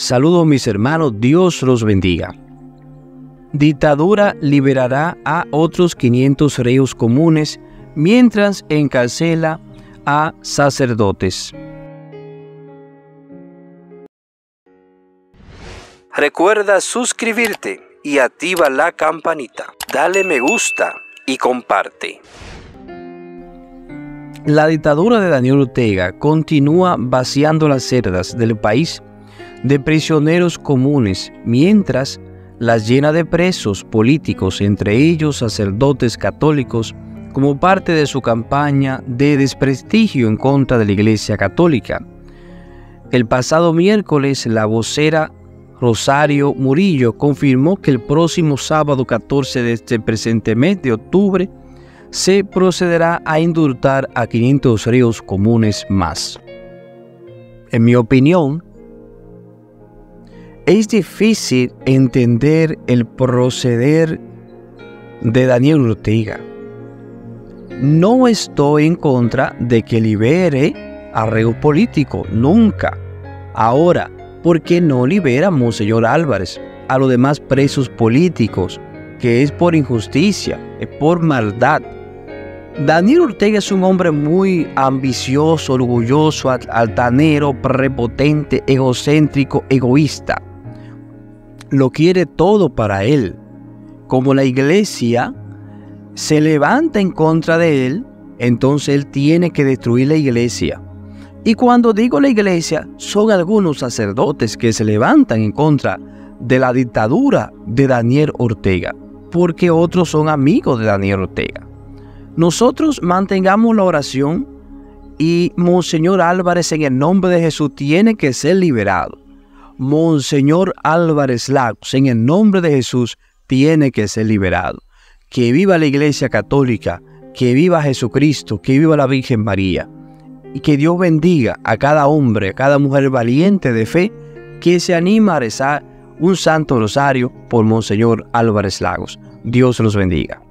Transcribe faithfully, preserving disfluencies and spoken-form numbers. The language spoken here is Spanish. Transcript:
Saludos mis hermanos, Dios los bendiga. Dictadura liberará a otros quinientos reos comunes mientras encarcela a sacerdotes. Recuerda suscribirte y activa la campanita. Dale me gusta y comparte. La dictadura de Daniel Ortega continúa vaciando las celdas del país de prisioneros comunes mientras las llena de presos políticos, entre ellos sacerdotes católicos, como parte de su campaña de desprestigio en contra de la Iglesia Católica. El pasado miércoles, la vocera Rosario Murillo confirmó que el próximo sábado catorce de este presente mes de octubre se procederá a indultar a quinientos reos comunes más. En mi opinión, es difícil entender el proceder de Daniel Ortega. No estoy en contra de que libere a reos políticos, nunca. Ahora, ¿por qué no libera a Monseñor Álvarez, a los demás presos políticos, que es por injusticia, es por maldad? Daniel Ortega es un hombre muy ambicioso, orgulloso, altanero, prepotente, egocéntrico, egoísta. Lo quiere todo para él. Como la iglesia se levanta en contra de él, entonces él tiene que destruir la iglesia. Y cuando digo la iglesia, son algunos sacerdotes que se levantan en contra de la dictadura de Daniel Ortega, porque otros son amigos de Daniel Ortega. Nosotros mantengamos la oración y Monseñor Álvarez, en el nombre de Jesús, tiene que ser liberado. Monseñor Álvarez Lagos, en el nombre de Jesús, tiene que ser liberado. Que viva la Iglesia Católica, que viva Jesucristo, que viva la Virgen María. Y que Dios bendiga a cada hombre, a cada mujer valiente de fe que se anima a rezar un santo rosario por Monseñor Álvarez Lagos. Dios los bendiga.